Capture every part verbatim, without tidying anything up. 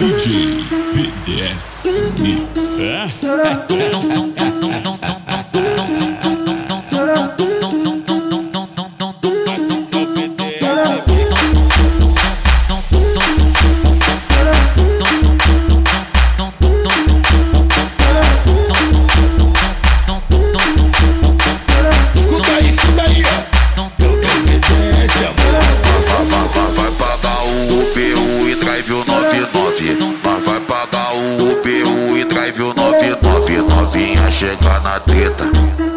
D J V D S Mix. Escuta aí, escuta aí. V D S amor. Vai pra dar o peru e drive o nove nove. Vai pra dar o peru e drive o nove nove. Novinha chega na treta,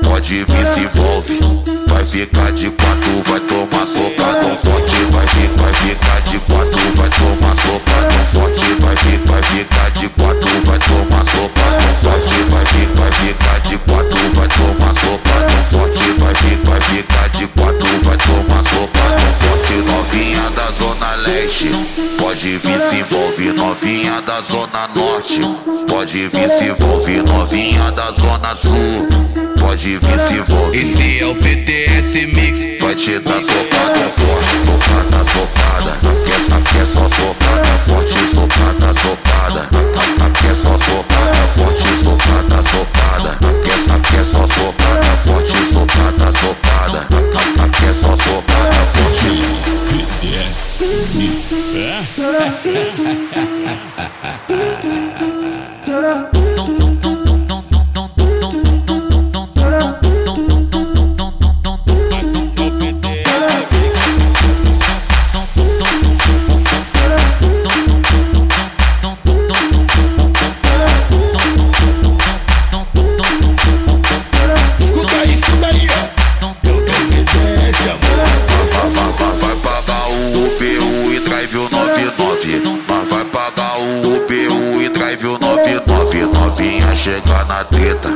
pode vir, se envolve. Vai ficar de quatro, vai tomar socadão forte. Vai ficar, vai ficar de quatro, vai tomar socadão forte. Vai ficar, vai ficar de quatro, vai tomar socadão forte. Vai ficar, vai ficar de quatro, vai tomar socadão forte. Vai ficar, vai ficar de quatro, vai tomar socadão forte. Novinha da zona leste, pode vir, se envolve. Novinha da zona norte, pode vir, se envolve. Novinha da zona sul, pode vir, se envolve. Esse é o V D S Mix, vai te dar socada forte. Socada, socada, aqui é só socada forte. Socada, socada, aqui é só socada forte. Socada, socada, aqui é só socada forte. Socada, socada, aqui é só socada forte. V D S Mix. Novinha chega na treta,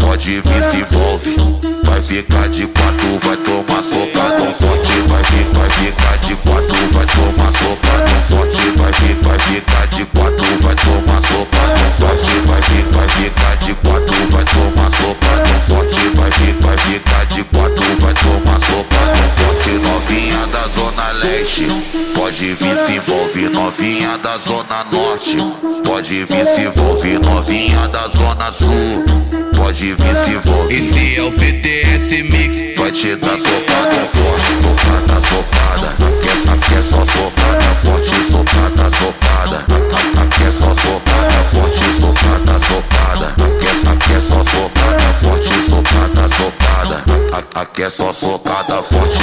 pode vir, se envolve. Vai ficar de quatro, vai tomar socadão forte. Vai ficar, vai ficar de quatro, vai tomar socadão forte. Vai ficar, vai ficar de quatro, vai tomar socadão forte. Vai ficar, vai ficar de quatro, vai tomar socadão forte. Vai ficar, vai ficar de quatro, vai tomar socadão forte. Novinha da zona leste, pode vir, se envolve. Novinha da zona norte, pode vir, se envolve. Novinha da zona sul, pode vir, se envolve. Esse é o V D S Mix, vai te dar socada forte. Socada, socada, aqui é só socada forte. Socada, socada, aqui é só socada forte. Socada, socada, aqui é só socada forte. Socada, socada, aqui é só socada forte.